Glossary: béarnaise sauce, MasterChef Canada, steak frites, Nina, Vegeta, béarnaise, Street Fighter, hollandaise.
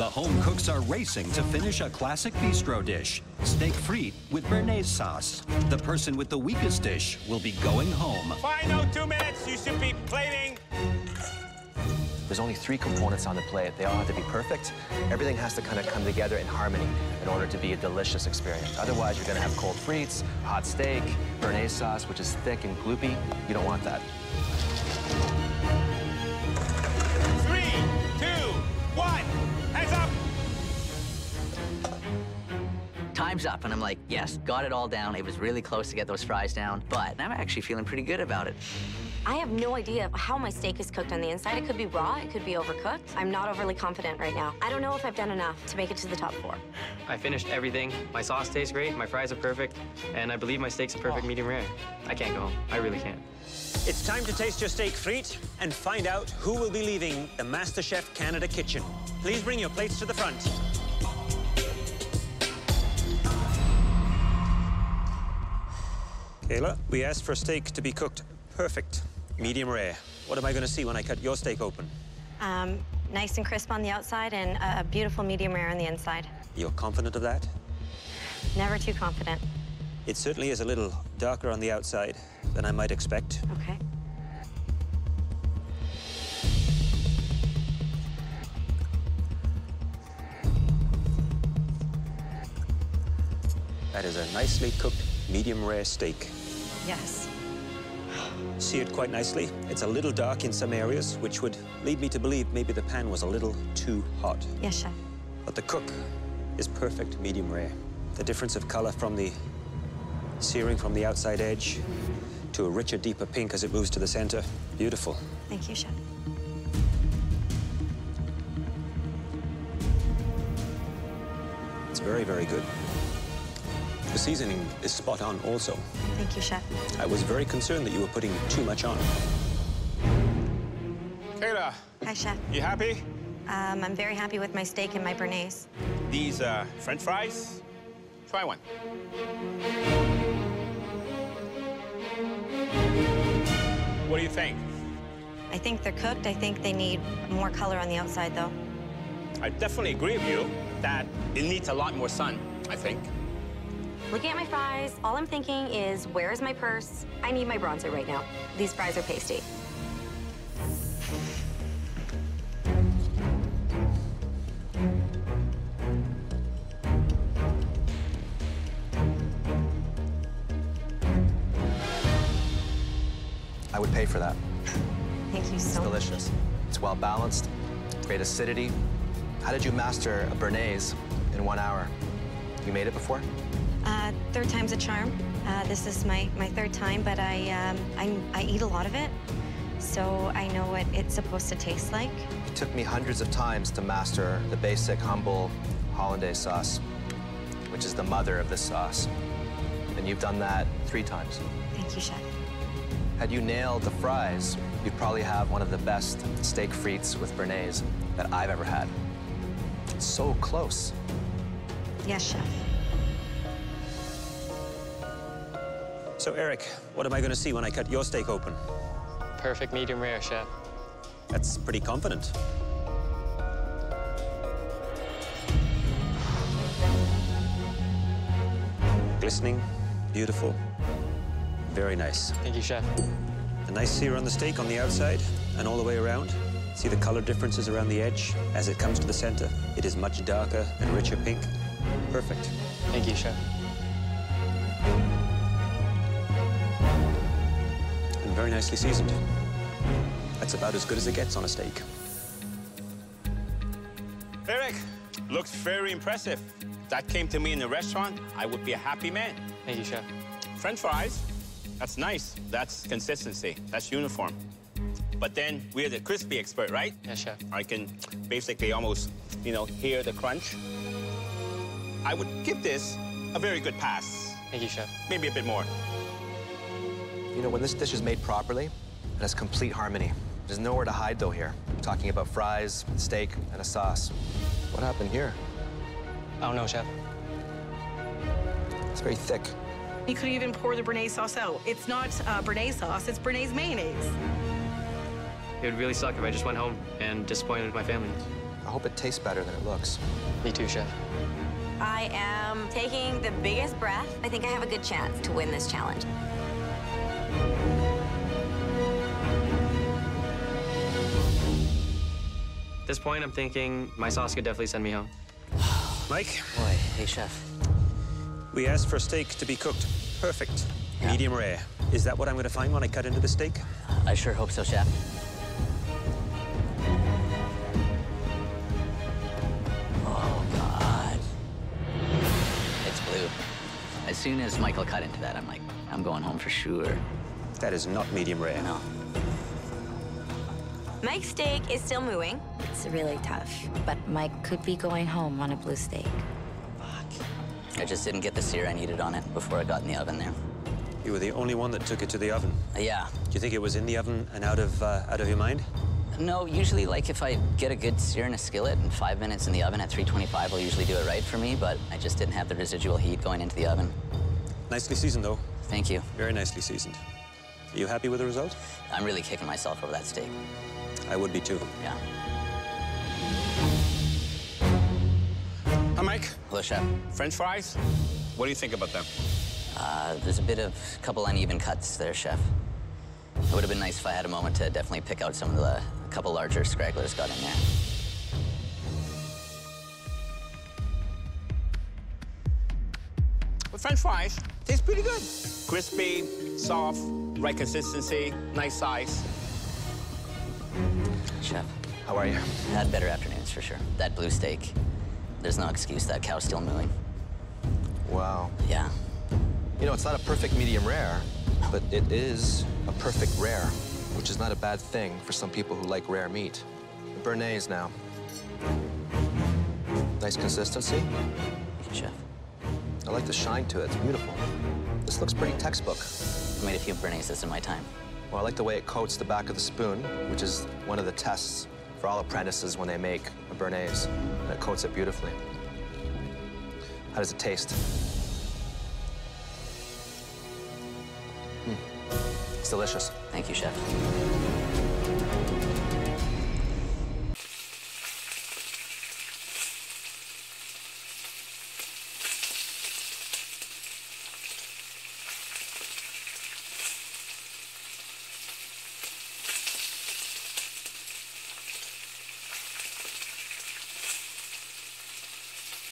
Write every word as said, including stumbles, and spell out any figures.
The home cooks are racing to finish a classic bistro dish, steak frites with béarnaise sauce. The person with the weakest dish will be going home. Final two minutes, you should be plating. There's only three components on the plate. They all have to be perfect. Everything has to kind of come together in harmony in order to be a delicious experience. Otherwise, you're gonna have cold frites, hot steak, béarnaise sauce, which is thick and gloopy. You don't want that. Three, two, one, heads up! Time's up, and I'm like, yes, got it all down. It was really close to get those fries down, but I'm actually feeling pretty good about it. I have no idea how my steak is cooked on the inside. It could be raw, it could be overcooked. I'm not overly confident right now. I don't know if I've done enough to make it to the top four. I finished everything. My sauce tastes great, my fries are perfect, and I believe my steak's a perfect oh. medium rare. I can't go home. I really can't. It's time to taste your steak frites and find out who will be leaving the MasterChef Canada kitchen. Please bring your plates to the front. Kayla, we asked for steak to be cooked perfect, medium rare. What am I going to see when I cut your steak open? Um, nice and crisp on the outside and a beautiful medium rare on the inside. You're confident of that? Never too confident. It certainly is a little darker on the outside than I might expect. Okay. That is a nicely cooked medium rare steak. Yes. See it quite nicely. It's a little dark in some areas, which would lead me to believe maybe the pan was a little too hot. Yes, chef. But the cook is perfect medium rare. The difference of color from the searing from the outside edge to a richer, deeper pink as it moves to the center. Beautiful. Thank you, chef. It's very, very good. The seasoning is spot on also. Thank you, chef. I was very concerned that you were putting too much on. Kayla. Hi, chef. You happy? Um, I'm very happy with my steak and my béarnaise. These uh, French fries? Try one. What do you think? I think they're cooked. I think they need more color on the outside, though. I definitely agree with you that it needs a lot more sun, I think. Looking at my fries, all I'm thinking is, where is my purse? I need my bronzer right now. These fries are pasty. I would pay for that. Thank you so much. It's delicious. It's well balanced, great acidity. How did you master a béarnaise in one hour? You made it before? Uh, third time's a charm. Uh, this is my, my third time, but I, um, I, I eat a lot of it, so I know what it's supposed to taste like. It took me hundreds of times to master the basic, humble hollandaise sauce, which is the mother of this sauce. And you've done that three times. Thank you, chef. Had you nailed the fries, you'd probably have one of the best steak frites with béarnaise that I've ever had. It's so close. Yes, chef. So, Eric, what am I going to see when I cut your steak open? Perfect medium rare, chef. That's pretty confident. Glistening, beautiful, very nice. Thank you, chef. A nice sear on the steak on the outside and all the way around. See the color differences around the edge as it comes to the center. It is much darker and richer pink. Perfect. Thank you, chef. And very nicely seasoned. That's about as good as it gets on a steak. Eric, looks very impressive. If that came to me in the restaurant, I would be a happy man. Thank you, chef. French fries, that's nice. That's consistency. That's uniform. But then we're the crispy expert, right? Yes, chef. I can basically almost, you know, hear the crunch. I would give this a very good pass. Thank you, chef. Maybe a bit more. You know, when this dish is made properly, it has complete harmony. There's nowhere to hide, though, here. I'm talking about fries, steak, and a sauce. What happened here? I don't know, chef. It's very thick. You could even pour the béarnaise sauce out. It's not uh, béarnaise sauce, it's béarnaise mayonnaise. It would really suck if I just went home and disappointed my family. I hope it tastes better than it looks. Me too, Chef. I am taking the biggest breath. I think I have a good chance to win this challenge. At this point, I'm thinking my sauce could definitely send me home. Mike? Boy, hey, Chef. We asked for steak to be cooked perfect, yeah. medium rare. Is that what I'm going to find when I cut into the steak? I sure hope so, Chef. Oh, God. It's blue. As soon as Michael cut into that, I'm like, I'm going home for sure. That is not medium rare. No. Mike's steak is still mooing. It's really tough, but Mike could be going home on a blue steak. I just didn't get the sear I needed on it before I got in the oven there. You were the only one that took it to the oven? Uh, yeah. Do you think it was in the oven and out of, uh, out of your mind? No, usually, like, if I get a good sear in a skillet and five minutes in the oven at three twenty-five will usually do it right for me, but I just didn't have the residual heat going into the oven. Nicely seasoned, though. Thank you. Very nicely seasoned. Are you happy with the result? I'm really kicking myself over that steak. I would be, too. Yeah. Hi, Mike. Hello, Chef. French fries? What do you think about them? Uh, there's a bit of a couple uneven cuts there, Chef. It would have been nice if I had a moment to definitely pick out some of the a couple larger scragglers got in there. With French fries, tastes pretty good. Crispy, soft, right consistency, nice size. Chef. How are you? Had better afternoons, for sure. That blue steak. There's no excuse, that cow's still mooing. Wow. Yeah. You know, it's not a perfect medium rare, but it is a perfect rare, which is not a bad thing for some people who like rare meat. The béarnaise now. Nice consistency. Thank you, Chef. I like the shine to it, it's beautiful. This looks pretty textbook. I made a few béarnaises in my time. Well, I like the way it coats the back of the spoon, which is one of the tests for all apprentices when they make a béarnaise, and it coats it beautifully. How does it taste? Mm. It's delicious. Thank you, Chef.